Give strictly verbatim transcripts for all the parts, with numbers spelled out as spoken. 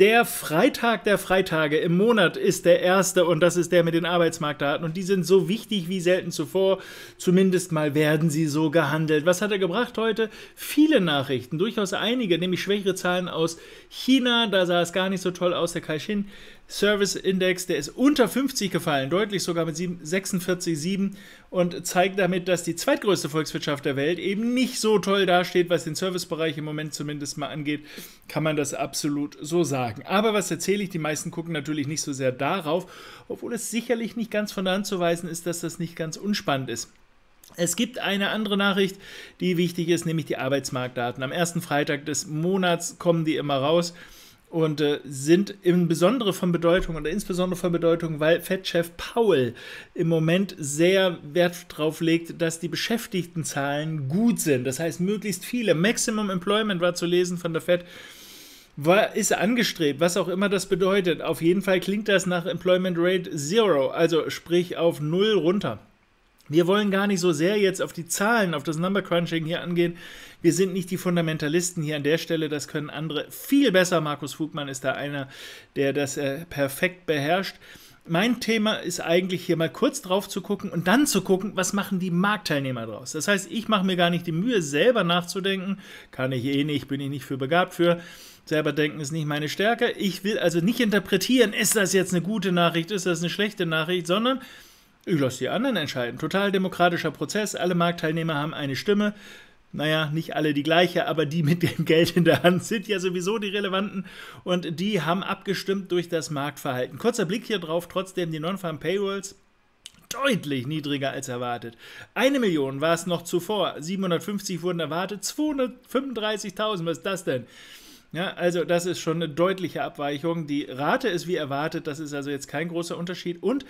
Der Freitag der Freitage im Monat ist der erste und das ist der mit den Arbeitsmarktdaten und die sind so wichtig wie selten zuvor, zumindest mal werden sie so gehandelt. Was hat er gebracht heute? Viele Nachrichten, durchaus einige, nämlich schwächere Zahlen aus China, da sah es gar nicht so toll aus, der Kai-Xin Service Index, der ist unter fünfzig gefallen, deutlich sogar mit sechsundvierzig Komma sieben und zeigt damit, dass die zweitgrößte Volkswirtschaft der Welt eben nicht so toll dasteht, was den Servicebereich im Moment zumindest mal angeht, kann man das absolut so sagen. Aber was erzähle ich? Die meisten gucken natürlich nicht so sehr darauf, obwohl es sicherlich nicht ganz von der Hand zu weisen ist, dass das nicht ganz unspannend ist. Es gibt eine andere Nachricht, die wichtig ist, nämlich die Arbeitsmarktdaten. Am ersten Freitag des Monats kommen die immer raus. Und äh, sind im Besonderen von Bedeutung oder insbesondere von Bedeutung, weil Fed-Chef Powell im Moment sehr Wert drauf legt, dass die Beschäftigtenzahlen gut sind. Das heißt, möglichst viele. Maximum Employment war zu lesen von der Fed. War, ist angestrebt, was auch immer das bedeutet. Auf jeden Fall klingt das nach Employment Rate Zero, also sprich auf Null runter. Wir wollen gar nicht so sehr jetzt auf die Zahlen, auf das Number Crunching hier angehen. Wir sind nicht die Fundamentalisten hier an der Stelle, das können andere viel besser. Markus Fugmann ist da einer, der das äh, perfekt beherrscht. Mein Thema ist eigentlich hier mal kurz drauf zu gucken und dann zu gucken, was machen die Marktteilnehmer draus. Das heißt, ich mache mir gar nicht die Mühe, selber nachzudenken. Kann ich eh nicht, bin ich nicht für begabt für. Selber denken ist nicht meine Stärke. Ich will also nicht interpretieren, ist das jetzt eine gute Nachricht, ist das eine schlechte Nachricht, sondern ich lasse die anderen entscheiden. Total demokratischer Prozess, alle Marktteilnehmer haben eine Stimme. Naja, nicht alle die gleiche, aber die mit dem Geld in der Hand sind ja sowieso die relevanten und die haben abgestimmt durch das Marktverhalten. Kurzer Blick hier drauf, trotzdem die Non-Farm-Payrolls deutlich niedriger als erwartet. Eine Million war es noch zuvor, siebenhundertfünfzig wurden erwartet, zweihundertfünfunddreißigtausend, was ist das denn? Ja, also das ist schon eine deutliche Abweichung. Die Rate ist wie erwartet, das ist also jetzt kein großer Unterschied und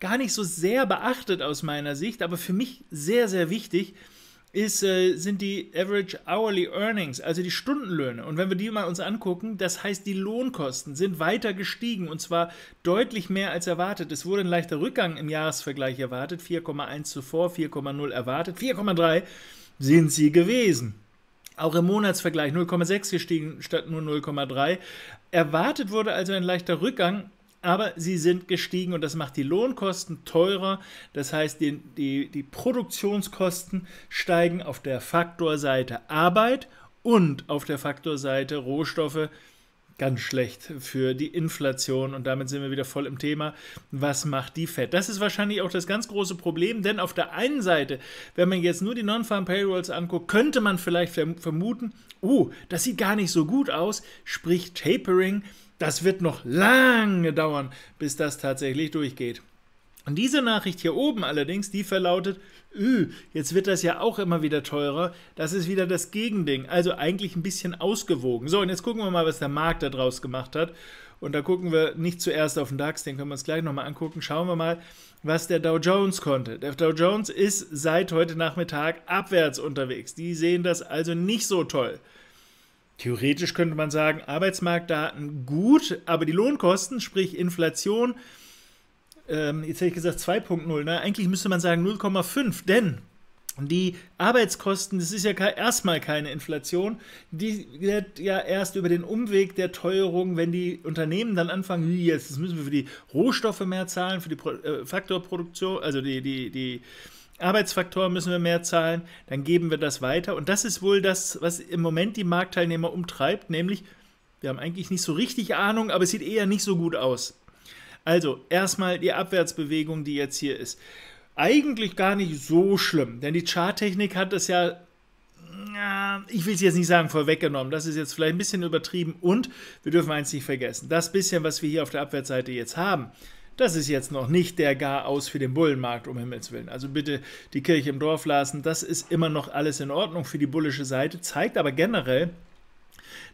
gar nicht so sehr beachtet aus meiner Sicht, aber für mich sehr, sehr wichtig ist, äh, sind die Average Hourly Earnings, also die Stundenlöhne. Und wenn wir die mal uns angucken, das heißt, die Lohnkosten sind weiter gestiegen und zwar deutlich mehr als erwartet. Es wurde ein leichter Rückgang im Jahresvergleich erwartet, vier Komma eins zuvor, vier Komma null erwartet, vier Komma drei sind sie gewesen. Auch im Monatsvergleich null Komma sechs gestiegen statt nur null Komma drei. Erwartet wurde also ein leichter Rückgang, aber sie sind gestiegen und das macht die Lohnkosten teurer. Das heißt, die, die, die Produktionskosten steigen auf der Faktorseite Arbeit und auf der Faktorseite Rohstoffe. Ganz schlecht für die Inflation und damit sind wir wieder voll im Thema, was macht die Fed? Das ist wahrscheinlich auch das ganz große Problem, denn auf der einen Seite, wenn man jetzt nur die Non-Farm-Payrolls anguckt, könnte man vielleicht vermuten, oh, das sieht gar nicht so gut aus, sprich Tapering, das wird noch lange dauern, bis das tatsächlich durchgeht. Und diese Nachricht hier oben allerdings, die verlautet, öh, jetzt wird das ja auch immer wieder teurer. Das ist wieder das Gegending, also eigentlich ein bisschen ausgewogen. So, und jetzt gucken wir mal, was der Markt da draus gemacht hat. Und da gucken wir nicht zuerst auf den DAX, den können wir uns gleich nochmal angucken. Schauen wir mal, was der Dow Jones konnte. Der Dow Jones ist seit heute Nachmittag abwärts unterwegs. Die sehen das also nicht so toll. Theoretisch könnte man sagen, Arbeitsmarktdaten gut, aber die Lohnkosten, sprich Inflation, jetzt hätte ich gesagt zwei Komma null, ne? Eigentlich müsste man sagen null Komma fünf, denn die Arbeitskosten, das ist ja erstmal keine Inflation, die wird ja erst über den Umweg der Teuerung, wenn die Unternehmen dann anfangen, jetzt, jetzt müssen wir für die Rohstoffe mehr zahlen, für die Pro äh, Faktorproduktion, also die, die, die Arbeitsfaktoren müssen wir mehr zahlen, dann geben wir das weiter und das ist wohl das, was im Moment die Marktteilnehmer umtreibt, nämlich, wir haben eigentlich nicht so richtig Ahnung, aber es sieht eher nicht so gut aus. Also erstmal die Abwärtsbewegung, die jetzt hier ist. Eigentlich gar nicht so schlimm, denn die Charttechnik hat das ja, ich will es jetzt nicht sagen, vorweggenommen. Das ist jetzt vielleicht ein bisschen übertrieben und wir dürfen eins nicht vergessen. Das bisschen, was wir hier auf der Abwärtsseite jetzt haben, das ist jetzt noch nicht der Garaus für den Bullenmarkt, um Himmels Willen. Also bitte die Kirche im Dorf lassen, das ist immer noch alles in Ordnung für die bullische Seite, zeigt aber generell,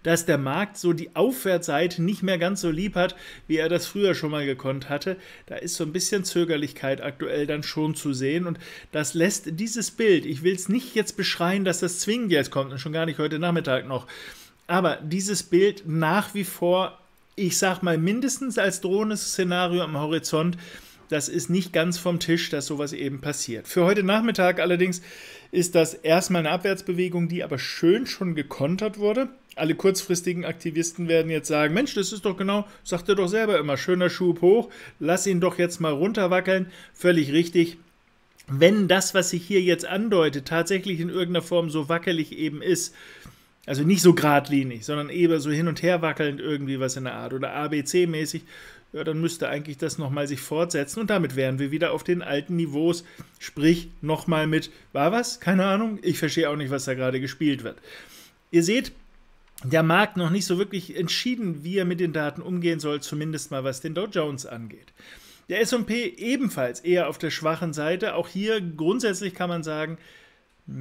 dass der Markt so die Aufwärtsseite nicht mehr ganz so lieb hat, wie er das früher schon mal gekonnt hatte. Da ist so ein bisschen Zögerlichkeit aktuell dann schon zu sehen und das lässt dieses Bild, ich will es nicht jetzt beschreien, dass das zwingend jetzt kommt und schon gar nicht heute Nachmittag noch, aber dieses Bild nach wie vor, ich sag mal mindestens als drohendes Szenario am Horizont, Das ist nicht ganz vom Tisch, dass sowas eben passiert. Für heute Nachmittag allerdings ist das erstmal eine Abwärtsbewegung, die aber schön schon gekontert wurde. Alle kurzfristigen Aktivisten werden jetzt sagen, Mensch, das ist doch genau, sagt er doch selber immer, schöner Schub hoch, lass ihn doch jetzt mal runterwackeln. Völlig richtig. Wenn das, was sich hier jetzt andeutet, tatsächlich in irgendeiner Form so wackelig eben ist, also nicht so geradlinig, sondern eben so hin und her wackelnd irgendwie was in der Art oder A B C-mäßig, ja, dann müsste eigentlich das nochmal sich fortsetzen und damit wären wir wieder auf den alten Niveaus, sprich nochmal mit, war was? Keine Ahnung, ich verstehe auch nicht, was da gerade gespielt wird. Ihr seht, der Markt noch nicht so wirklich entschieden, wie er mit den Daten umgehen soll, zumindest mal was den Dow Jones angeht. Der S und P ebenfalls eher auf der schwachen Seite. Auch hier grundsätzlich kann man sagen,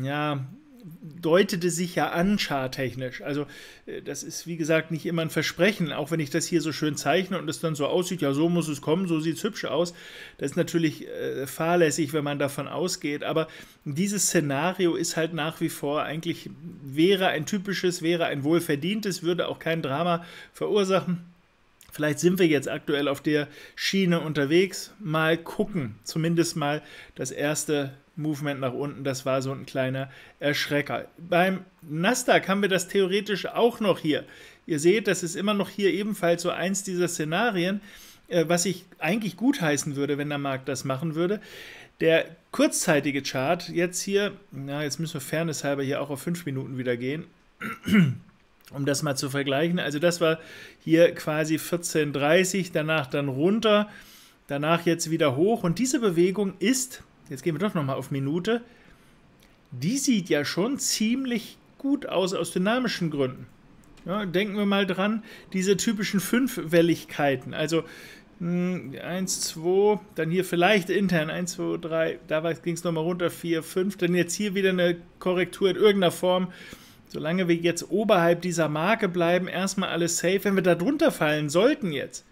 ja, deutete sich ja an charttechnisch. Also das ist, wie gesagt, nicht immer ein Versprechen. Auch wenn ich das hier so schön zeichne und es dann so aussieht, ja, so muss es kommen, so sieht es hübsch aus. Das ist natürlich äh, fahrlässig, wenn man davon ausgeht. Aber dieses Szenario ist halt nach wie vor eigentlich, wäre ein typisches, wäre ein wohlverdientes, würde auch kein Drama verursachen. Vielleicht sind wir jetzt aktuell auf der Schiene unterwegs. Mal gucken, zumindest mal das erste Movement nach unten, das war so ein kleiner Erschrecker. Beim Nasdaq haben wir das theoretisch auch noch hier. Ihr seht, das ist immer noch hier ebenfalls so eins dieser Szenarien, was ich eigentlich gutheißen würde, wenn der Markt das machen würde. Der kurzzeitige Chart jetzt hier, na, jetzt müssen wir fairnesshalber hier auch auf fünf Minuten wieder gehen. Um das mal zu vergleichen, also das war hier quasi vierzehn dreißig, danach dann runter, danach jetzt wieder hoch. Und diese Bewegung ist, jetzt gehen wir doch nochmal auf Minute, die sieht ja schon ziemlich gut aus, aus dynamischen Gründen. Ja, denken wir mal dran, diese typischen Fünfwelligkeiten, also eins, zwei, dann hier vielleicht intern, eins, zwei, drei, da ging es nochmal runter, vier, fünf, dann jetzt hier wieder eine Korrektur in irgendeiner Form. Solange wir jetzt oberhalb dieser Marke bleiben, erstmal alles safe. Wenn wir da drunter fallen sollten jetzt,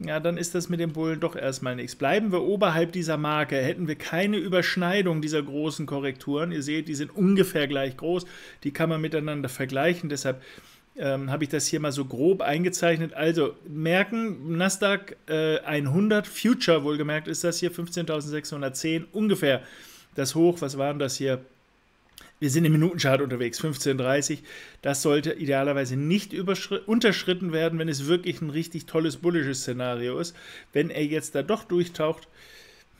ja, dann ist das mit dem Bullen doch erstmal nichts. Bleiben wir oberhalb dieser Marke, hätten wir keine Überschneidung dieser großen Korrekturen. Ihr seht, die sind ungefähr gleich groß. Die kann man miteinander vergleichen. Deshalb ähm, habe ich das hier mal so grob eingezeichnet. Also merken, Nasdaq äh, hundert, Future wohlgemerkt ist das hier, fünfzehntausendsechshundertzehn, ungefähr das Hoch. Was waren das hier? Wir sind im Minutenchart unterwegs, fünfzehn dreißig. Das sollte idealerweise nicht unterschritten werden, wenn es wirklich ein richtig tolles, bullisches Szenario ist. Wenn er jetzt da doch durchtaucht,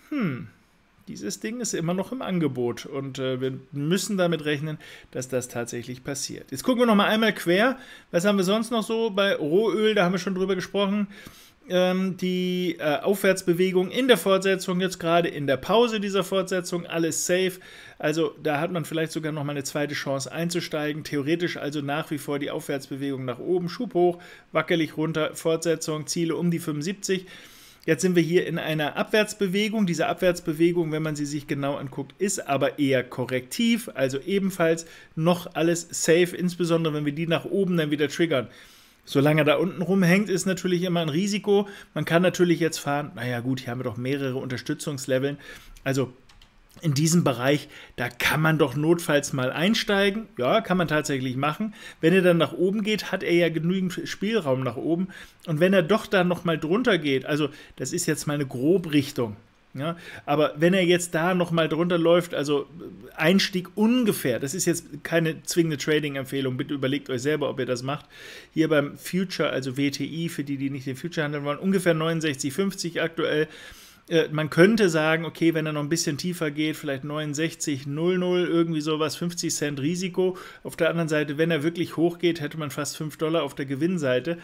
hm, dieses Ding ist immer noch im Angebot. Und äh, wir müssen damit rechnen, dass das tatsächlich passiert. Jetzt gucken wir noch mal einmal quer. Was haben wir sonst noch so? Bei Rohöl, da haben wir schon drüber gesprochen. Die äh, Aufwärtsbewegung in der Fortsetzung, jetzt gerade in der Pause dieser Fortsetzung, alles safe. Also da hat man vielleicht sogar noch mal eine zweite Chance einzusteigen. Theoretisch also nach wie vor die Aufwärtsbewegung nach oben, Schub hoch, wackelig runter, Fortsetzung, Ziele um die fünfundsiebzig. Jetzt sind wir hier in einer Abwärtsbewegung. Diese Abwärtsbewegung, wenn man sie sich genau anguckt, ist aber eher korrektiv. Also ebenfalls noch alles safe, insbesondere wenn wir die nach oben dann wieder triggern. Solange er da unten rumhängt, ist natürlich immer ein Risiko. Man kann natürlich jetzt fahren, naja gut, hier haben wir doch mehrere Unterstützungsleveln. Also in diesem Bereich, da kann man doch notfalls mal einsteigen. Ja, kann man tatsächlich machen. Wenn er dann nach oben geht, hat er ja genügend Spielraum nach oben. Und wenn er doch dann nochmal drunter geht, also das ist jetzt mal eine Grobrichtung. Ja, aber wenn er jetzt da nochmal drunter läuft, also Einstieg ungefähr, das ist jetzt keine zwingende Trading-Empfehlung, bitte überlegt euch selber, ob ihr das macht. Hier beim Future, also W T I, für die, die nicht den Future handeln wollen, ungefähr neunundsechzig fünfzig aktuell. Äh, man könnte sagen, okay, wenn er noch ein bisschen tiefer geht, vielleicht neunundsechzig null null, irgendwie sowas, fünfzig Cent Risiko. Auf der anderen Seite, wenn er wirklich hochgeht, hätte man fast fünf Dollar auf der Gewinnseite.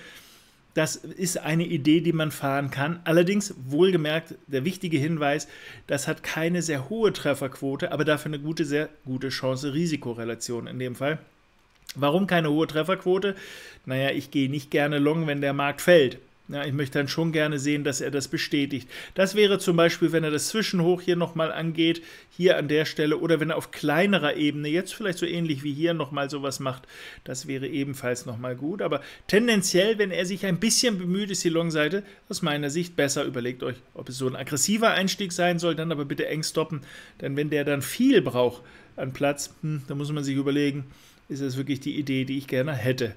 Das ist eine Idee, die man fahren kann. Allerdings, wohlgemerkt, der wichtige Hinweis, das hat keine sehr hohe Trefferquote, aber dafür eine gute, sehr gute Chance-Risikorelation in dem Fall. Warum keine hohe Trefferquote? Naja, ich gehe nicht gerne long, wenn der Markt fällt. Ja, ich möchte dann schon gerne sehen, dass er das bestätigt. Das wäre zum Beispiel, wenn er das Zwischenhoch hier nochmal angeht, hier an der Stelle, oder wenn er auf kleinerer Ebene, jetzt vielleicht so ähnlich wie hier, nochmal sowas macht, das wäre ebenfalls nochmal gut. Aber tendenziell, wenn er sich ein bisschen bemüht, ist die Long-Seite aus meiner Sicht besser. Überlegt euch, ob es so ein aggressiver Einstieg sein soll, dann aber bitte eng stoppen. Denn wenn der dann viel braucht an Platz, hm, da muss man sich überlegen, ist das wirklich die Idee, die ich gerne hätte.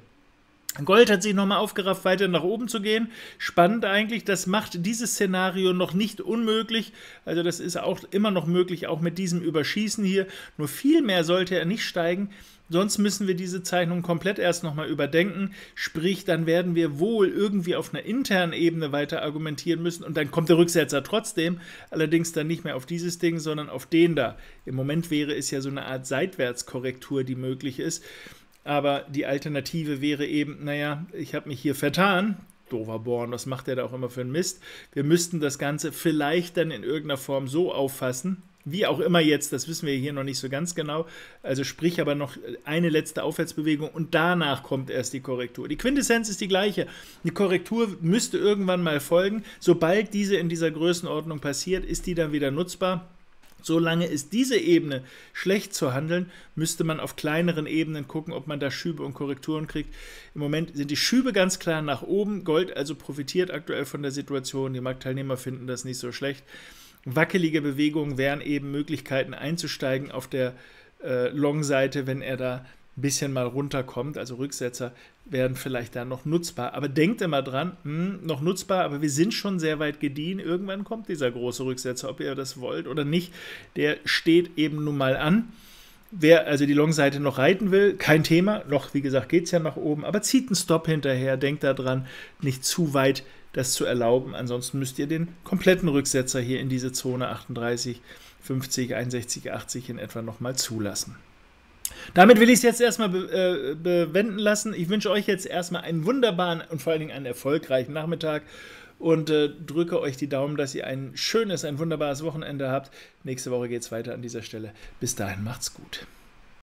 Gold hat sich nochmal aufgerafft, weiter nach oben zu gehen. Spannend eigentlich, das macht dieses Szenario noch nicht unmöglich. Also das ist auch immer noch möglich, auch mit diesem Überschießen hier. Nur viel mehr sollte er nicht steigen, sonst müssen wir diese Zeichnung komplett erst nochmal überdenken. Sprich, dann werden wir wohl irgendwie auf einer internen Ebene weiter argumentieren müssen. Und dann kommt der Rücksetzer trotzdem, allerdings dann nicht mehr auf dieses Ding, sondern auf den da. Im Moment wäre es ja so eine Art Seitwärtskorrektur, die möglich ist. Aber die Alternative wäre eben, naja, ich habe mich hier vertan, doofer Born, was macht der da auch immer für einen Mist, wir müssten das Ganze vielleicht dann in irgendeiner Form so auffassen, wie auch immer jetzt, das wissen wir hier noch nicht so ganz genau, also sprich aber noch eine letzte Aufwärtsbewegung und danach kommt erst die Korrektur. Die Quintessenz ist die gleiche, die Korrektur müsste irgendwann mal folgen, sobald diese in dieser Größenordnung passiert, ist die dann wieder nutzbar. Solange ist diese Ebene schlecht zu handeln, müsste man auf kleineren Ebenen gucken, ob man da Schübe und Korrekturen kriegt. Im Moment sind die Schübe ganz klar nach oben. Gold also profitiert aktuell von der Situation. Die Marktteilnehmer finden das nicht so schlecht. Wackelige Bewegungen wären eben Möglichkeiten einzusteigen auf der äh, Long-Seite, wenn er da ein bisschen mal runterkommt. Also Rücksetzer werden vielleicht da noch nutzbar. Aber denkt immer dran, mh, noch nutzbar, aber wir sind schon sehr weit gediehen. Irgendwann kommt dieser große Rücksetzer, ob ihr das wollt oder nicht. Der steht eben nun mal an. Wer also die Long-Seite noch reiten will, kein Thema. Noch, wie gesagt, geht es ja nach oben. Aber zieht einen Stop hinterher. Denkt daran, nicht zu weit das zu erlauben. Ansonsten müsst ihr den kompletten Rücksetzer hier in diese Zone achtunddreißig, fünfzig, einundsechzig, achtzig in etwa nochmal zulassen. Damit will ich es jetzt erstmal be äh, bewenden lassen. Ich wünsche euch jetzt erstmal einen wunderbaren und vor allen Dingen einen erfolgreichen Nachmittag und äh, drücke euch die Daumen, dass ihr ein schönes, ein wunderbares Wochenende habt. Nächste Woche geht es weiter an dieser Stelle. Bis dahin, macht's gut.